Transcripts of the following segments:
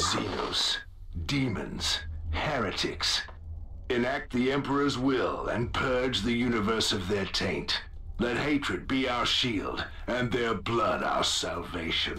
Xenos, demons, heretics. Enact the Emperor's will and purge the universe of their taint. Let hatred be our shield and their blood our salvation.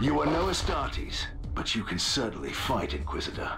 You are no Astartes, but you can certainly fight, Inquisitor.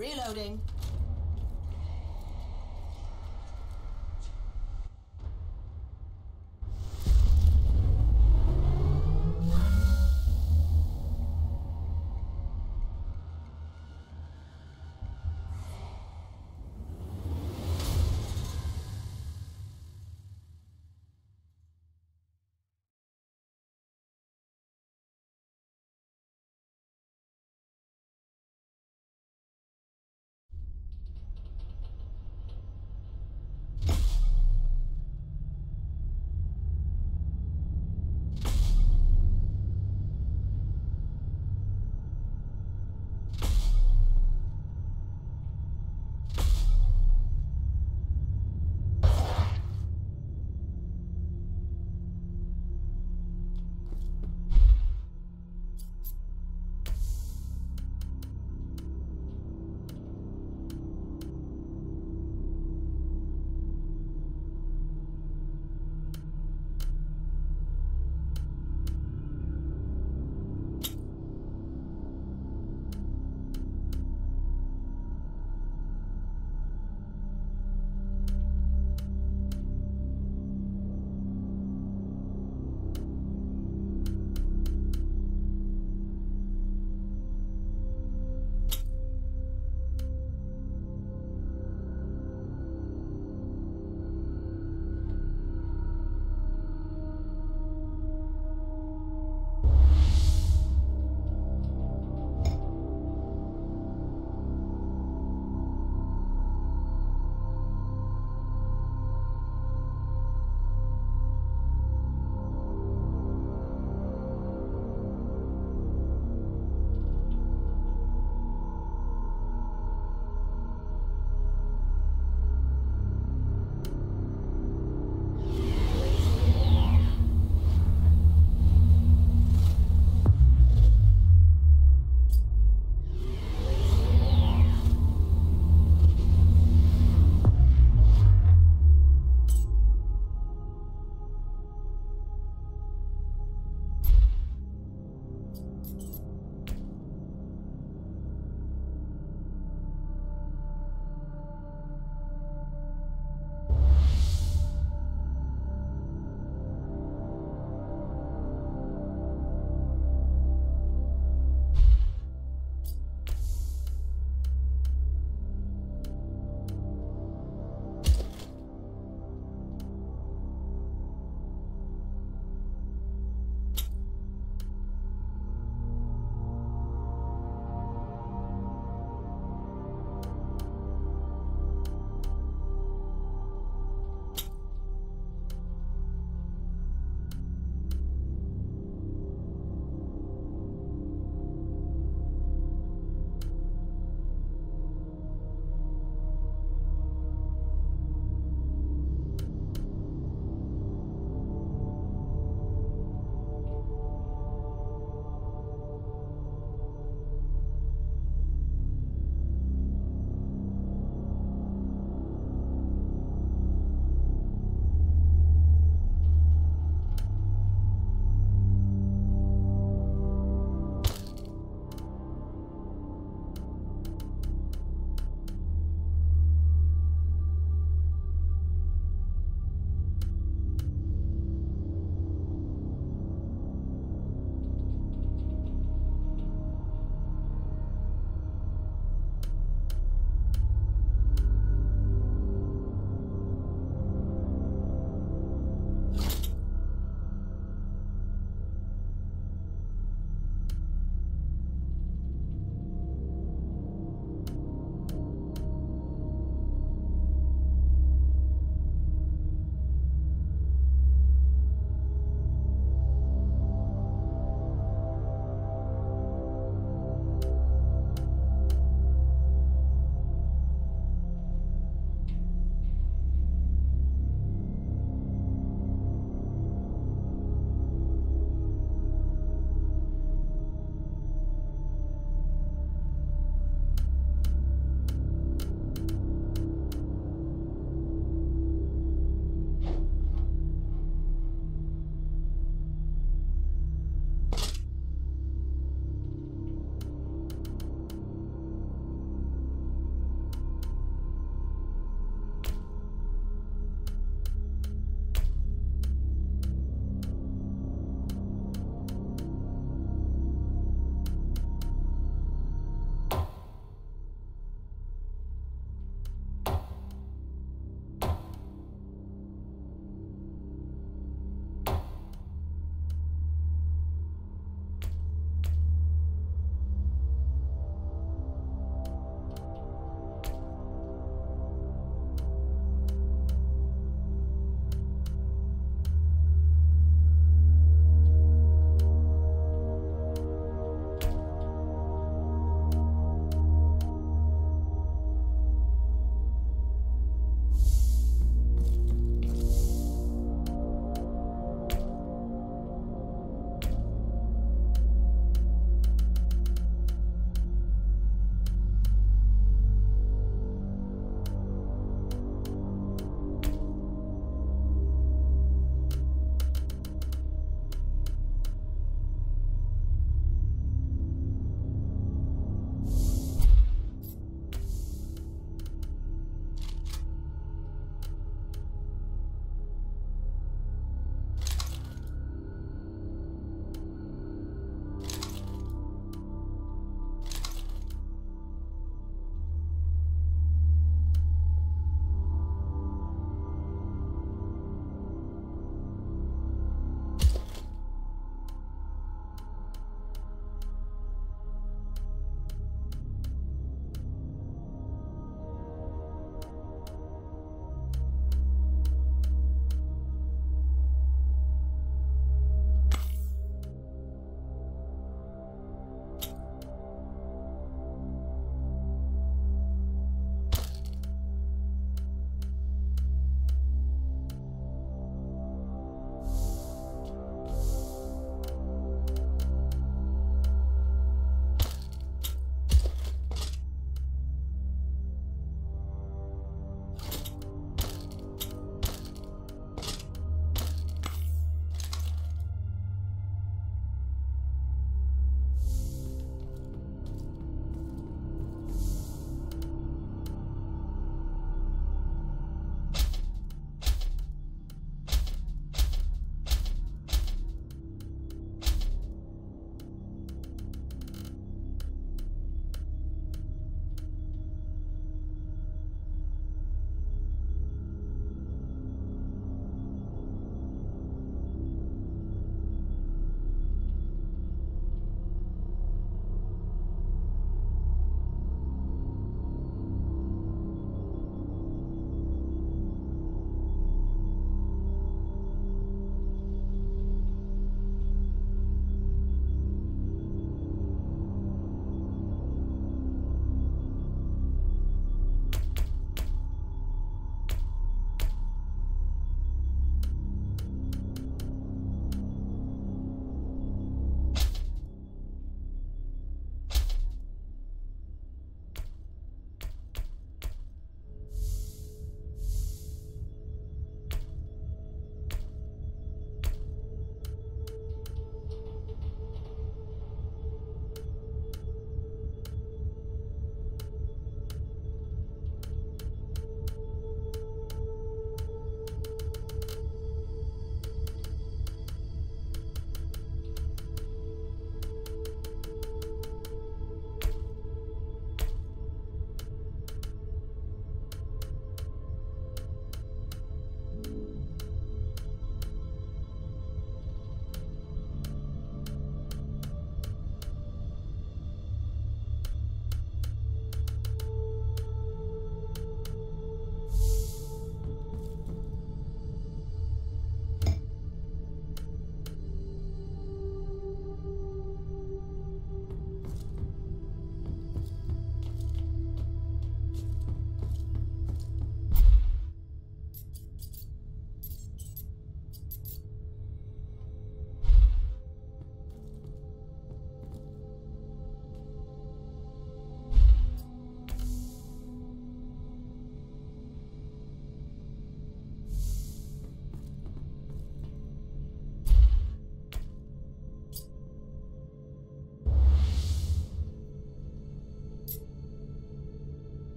Reloading.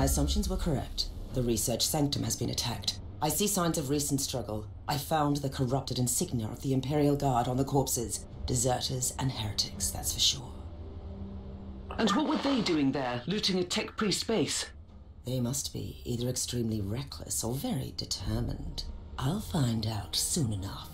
My assumptions were correct. The research sanctum has been attacked. I see signs of recent struggle. I found the corrupted insignia of the Imperial Guard on the corpses. Deserters and heretics, that's for sure. And what were they doing there, looting a tech priest base? They must be either extremely reckless or very determined. I'll find out soon enough.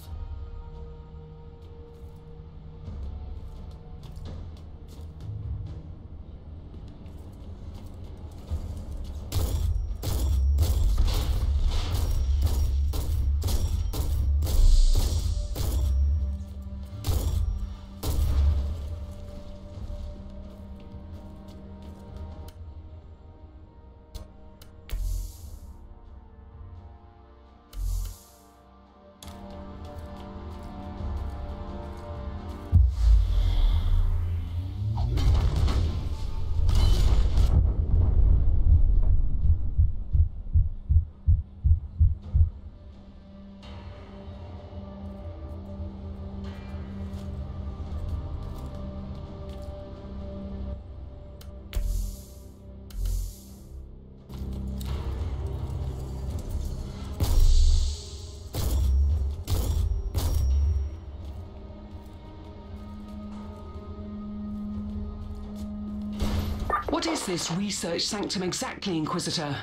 What is this research sanctum exactly, Inquisitor?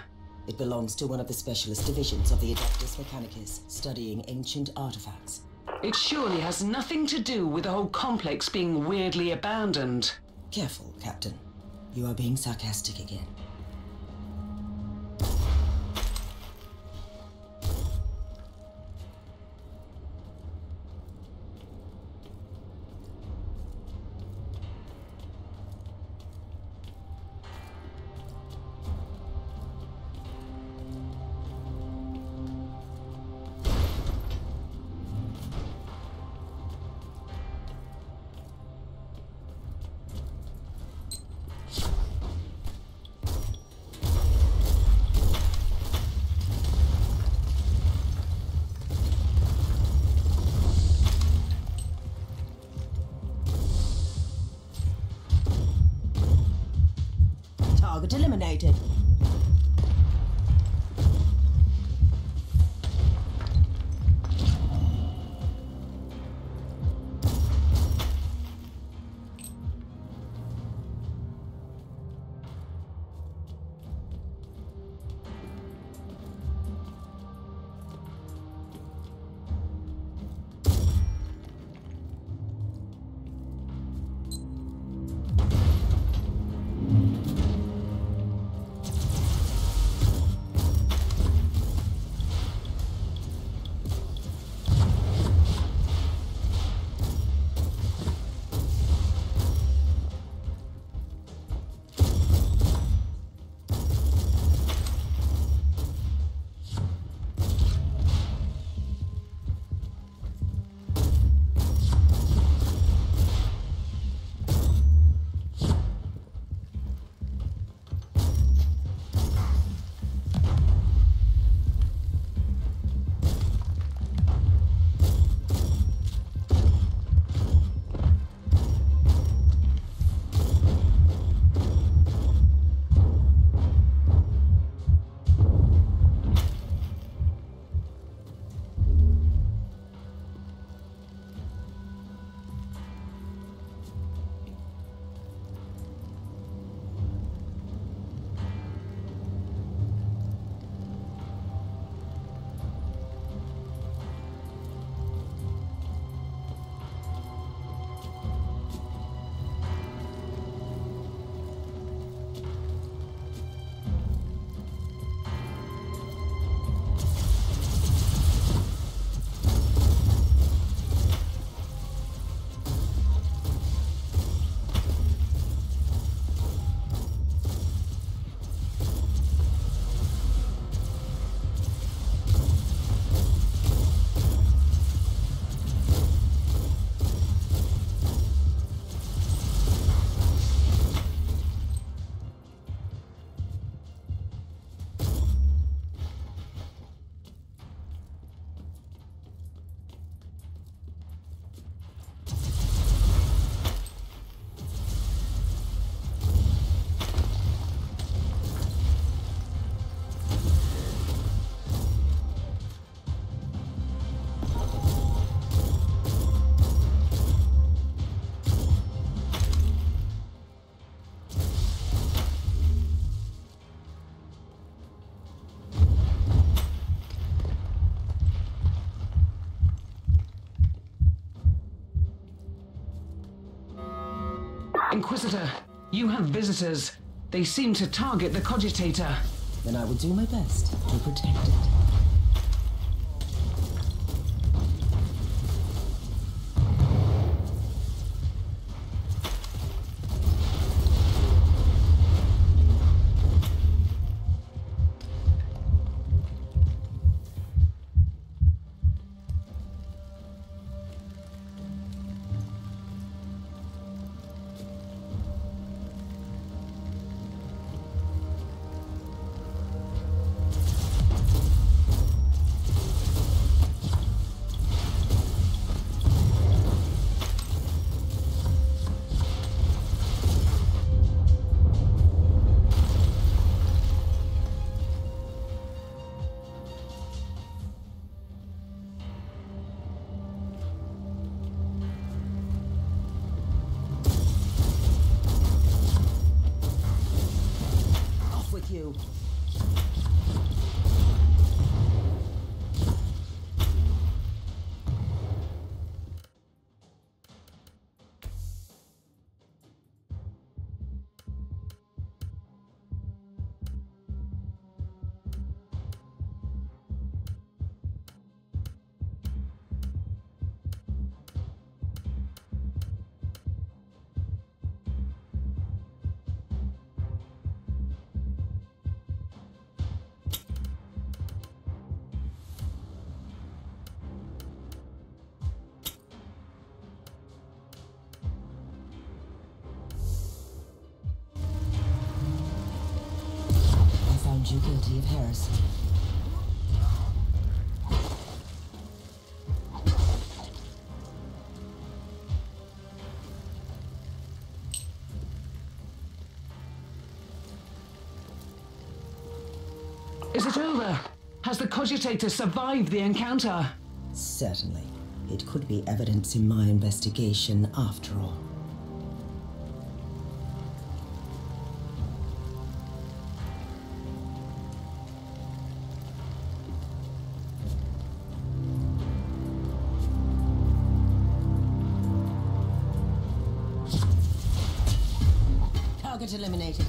It belongs to one of the specialist divisions of the Adeptus Mechanicus, studying ancient artifacts. It surely has nothing to do with the whole complex being weirdly abandoned. Careful, Captain. You are being sarcastic again. Eliminated. Inquisitor, you have visitors. They seem to target the Cogitator. Then I will do my best to protect it. You guilty of heresy. Is it over? Has the Cogitator survived the encounter? Certainly. It could be evidence in my investigation after all. Eliminated.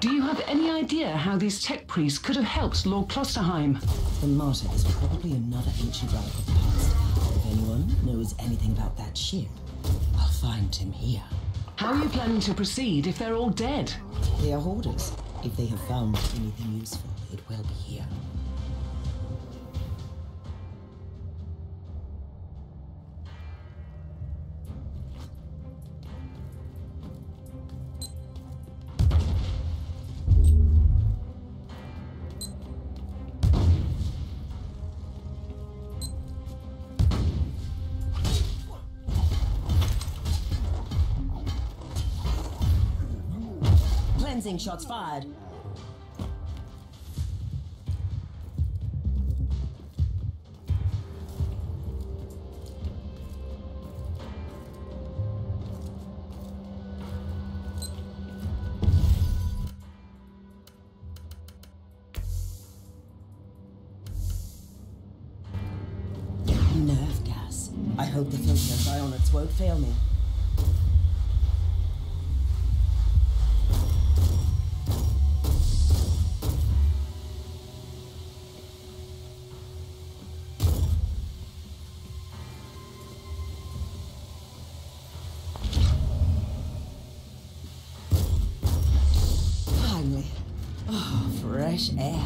Do you have any idea how these tech priests could have helped Lord Klosterheim? The Martyr is probably another ancient relic of the past. If anyone knows anything about that shield, I'll find him here. How are you planning to proceed if they're all dead? They are hoarders. If they have found anything useful, it will be here. Cleansing shots fired. The filter bionics won't fail me. Finally. Oh, fresh air.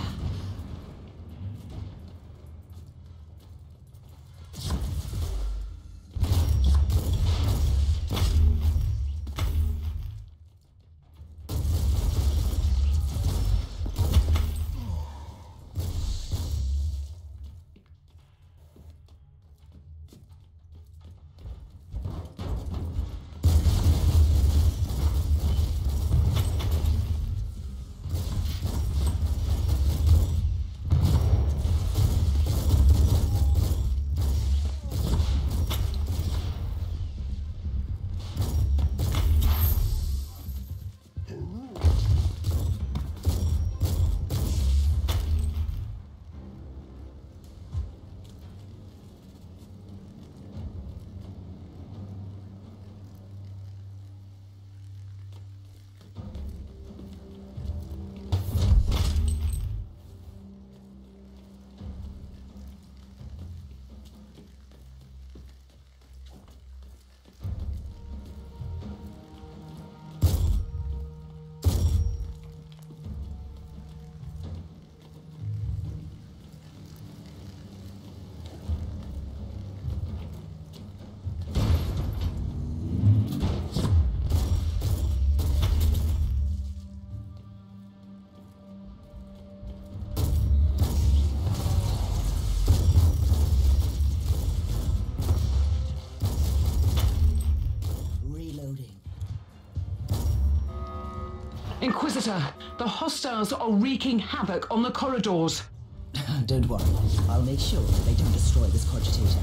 Inquisitor, the hostiles are wreaking havoc on the corridors. Don't worry. I'll make sure that they don't destroy this cogitator.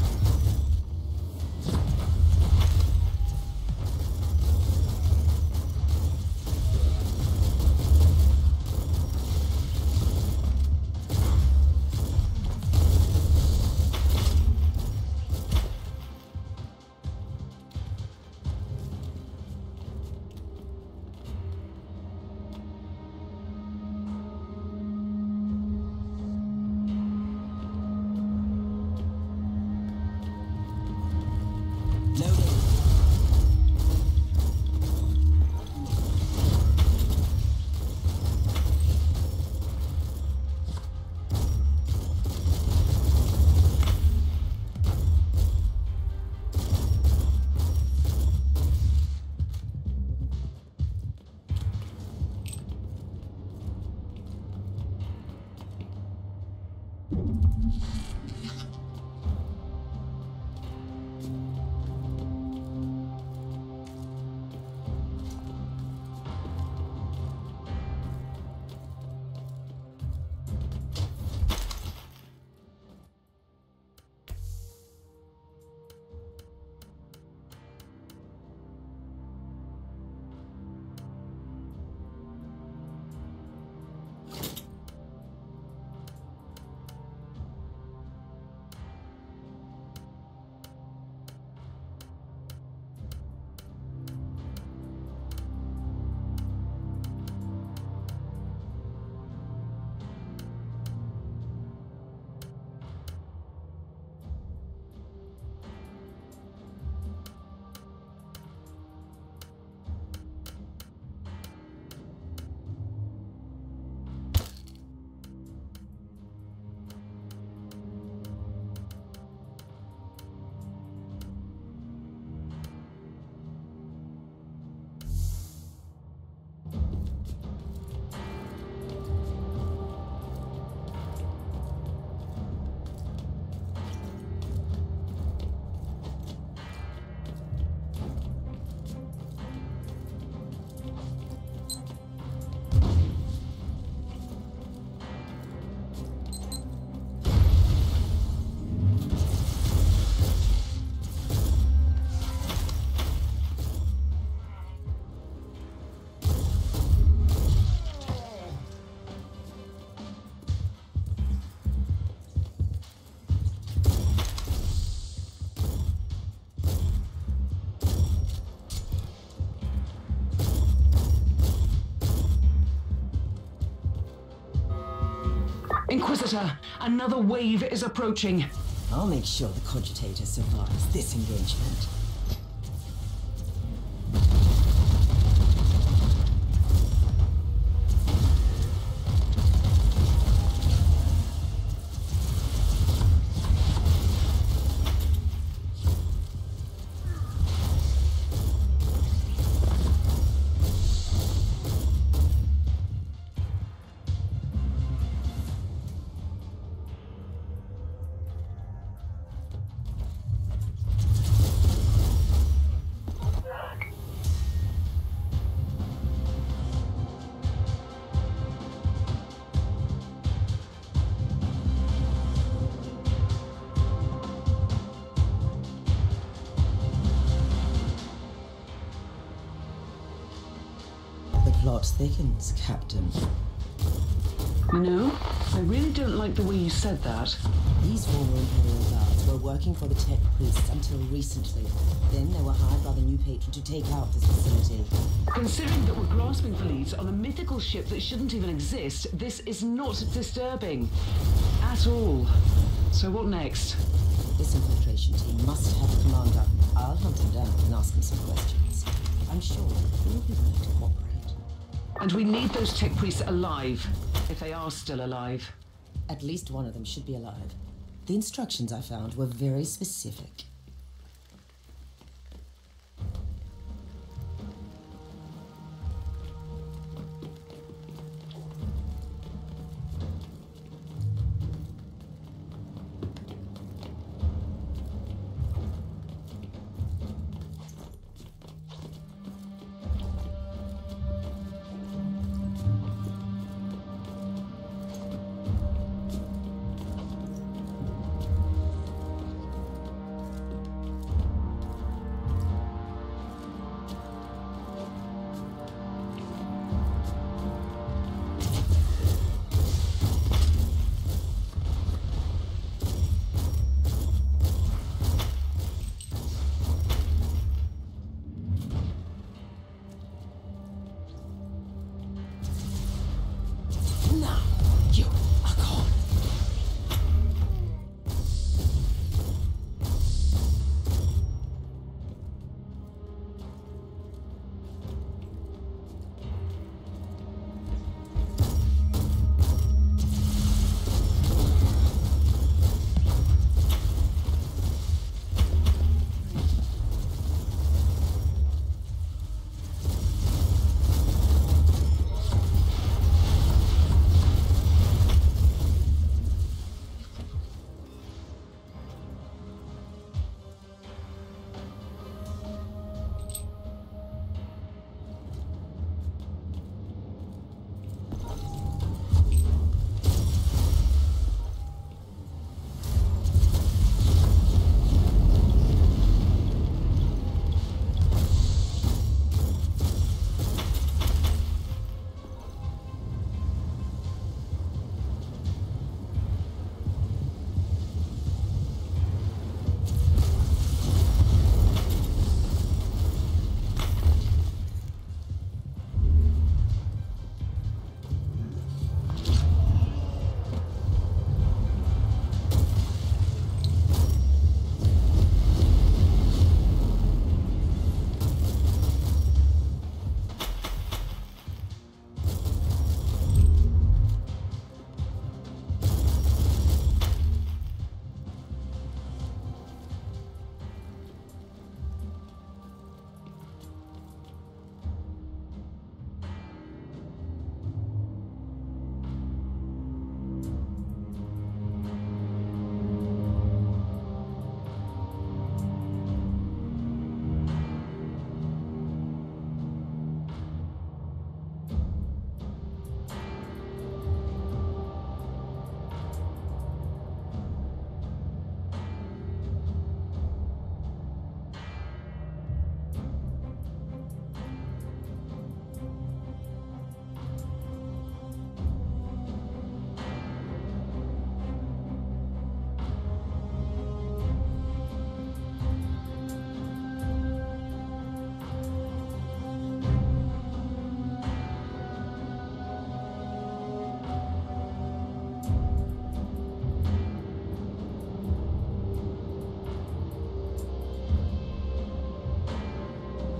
Inquisitor, another wave is approaching. I'll make sure the cogitator survives this engagement. Thickens, Captain. No, I really don't like the way you said that. These former Imperial Guards were working for the Tech Priests until recently. Then they were hired by the new patron to take out this facility. Considering that we're grasping for leads on a mythical ship that shouldn't even exist, this is not disturbing. At all. So what next? This infiltration team must have a commander. I'll hunt him down and ask him some questions. I'm sure he'll be willing to cooperate. And we need those tech priests alive, if they are still alive. At least one of them should be alive. The instructions I found were very specific.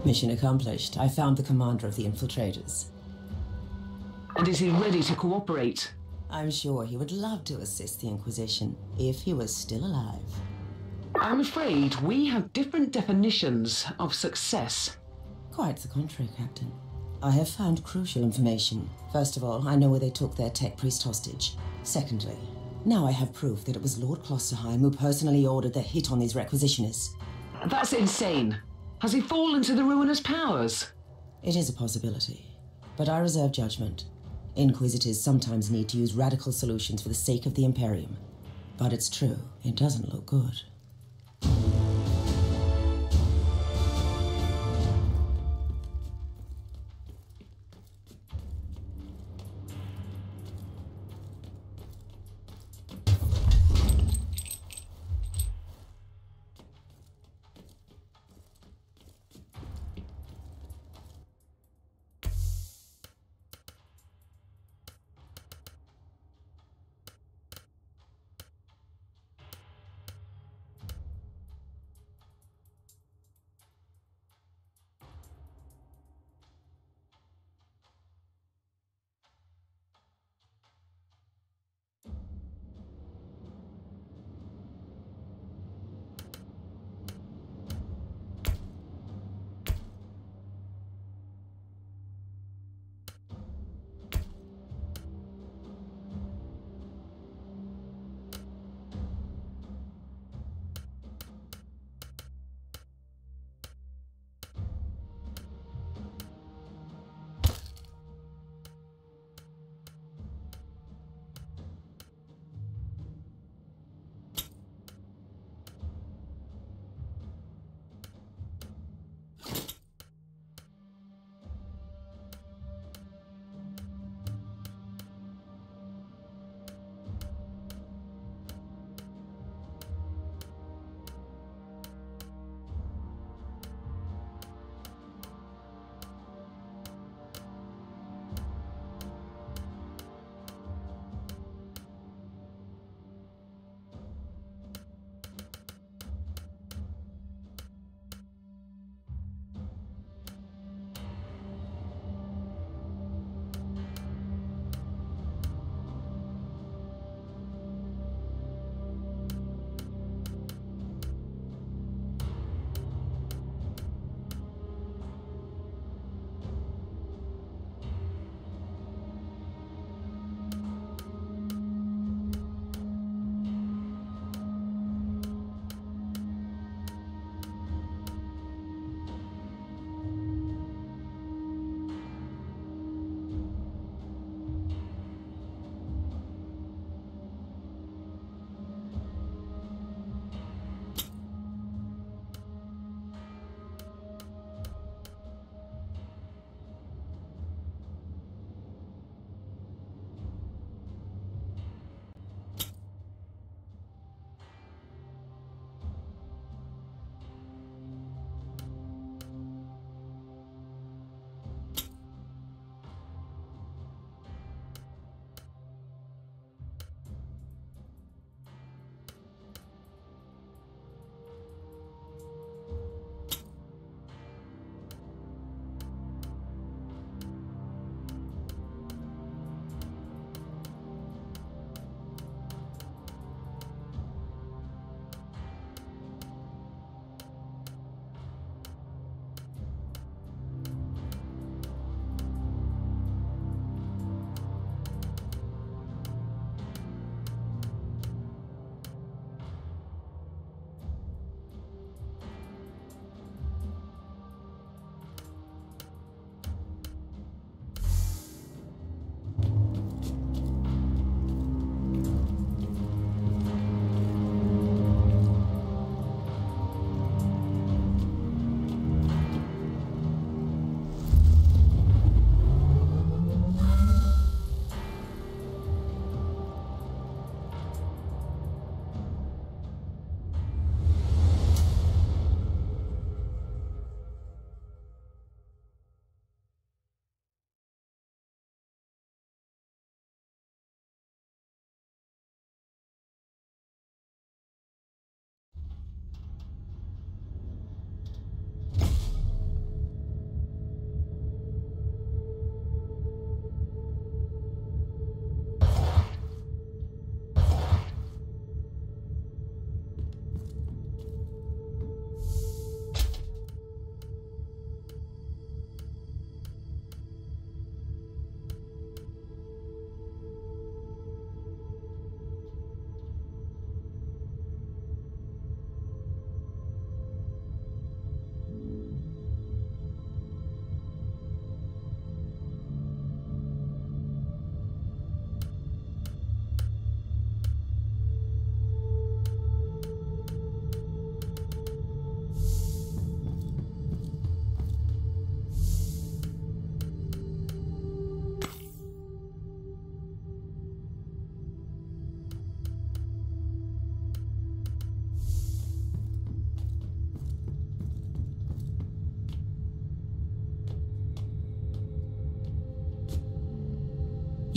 Mission accomplished. I found the commander of the infiltrators. And is he ready to cooperate? I'm sure he would love to assist the Inquisition, if he was still alive. I'm afraid we have different definitions of success. Quite the contrary, Captain. I have found crucial information. First of all, I know where they took their tech priest hostage. Secondly, now I have proof that it was Lord Klosterheim who personally ordered the hit on these requisitioners. That's insane. Has he fallen to the ruinous powers? It is a possibility, but I reserve judgment. Inquisitors sometimes need to use radical solutions for the sake of the Imperium. But it's true, it doesn't look good.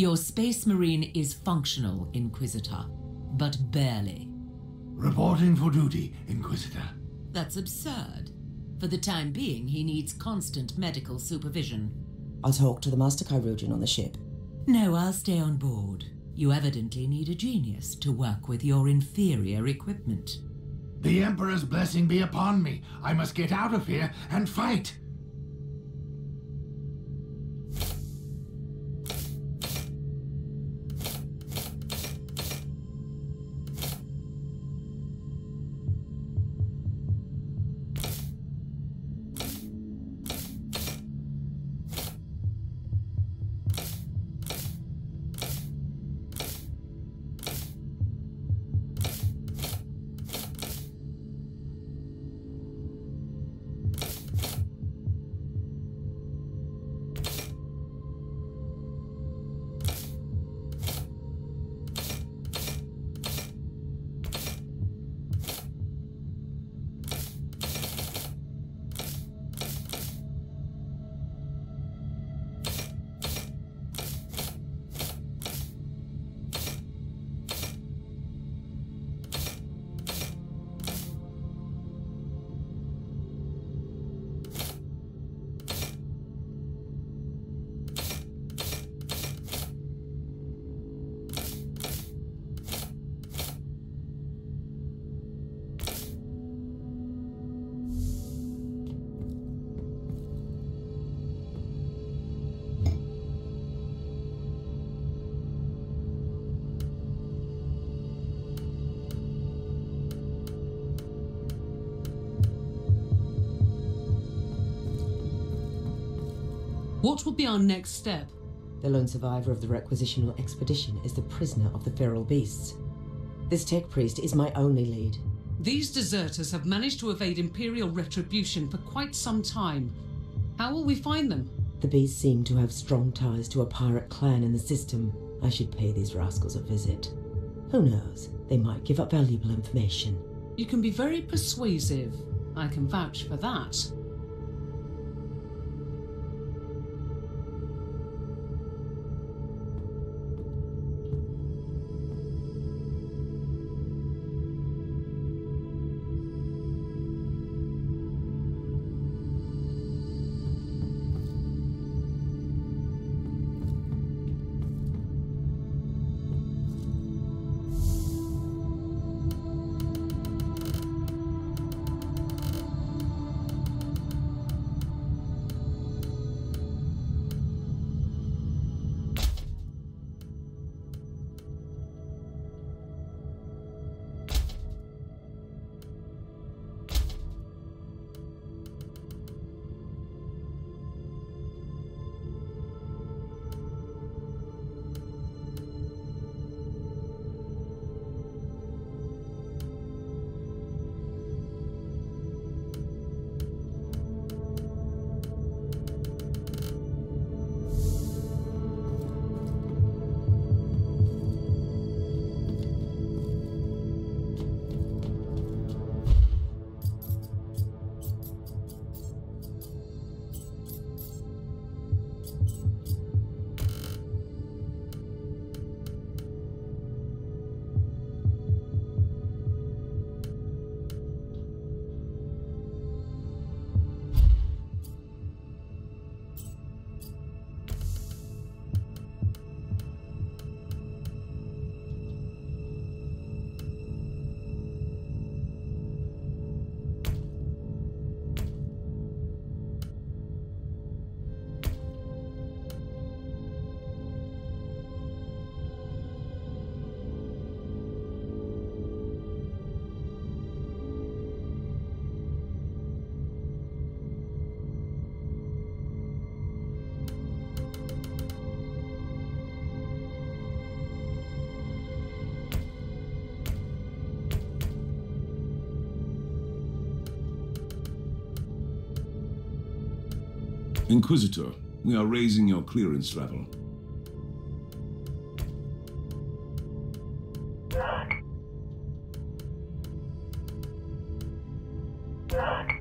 Your Space Marine is functional, Inquisitor, but barely. Reporting for duty, Inquisitor. That's absurd. For the time being, he needs constant medical supervision. I'll talk to the Master Chirurgeon on the ship. No, I'll stay on board. You evidently need a genius to work with your inferior equipment. The Emperor's blessing be upon me. I must get out of here and fight! What will be our next step? The lone survivor of the requisitional expedition is the prisoner of the feral beasts. This tech priest is my only lead. These deserters have managed to evade Imperial retribution for quite some time. How will we find them? The beasts seem to have strong ties to a pirate clan in the system. I should pay these rascals a visit. Who knows? They might give up valuable information. You can be very persuasive. I can vouch for that. Inquisitor, we are raising your clearance level. Look. Look.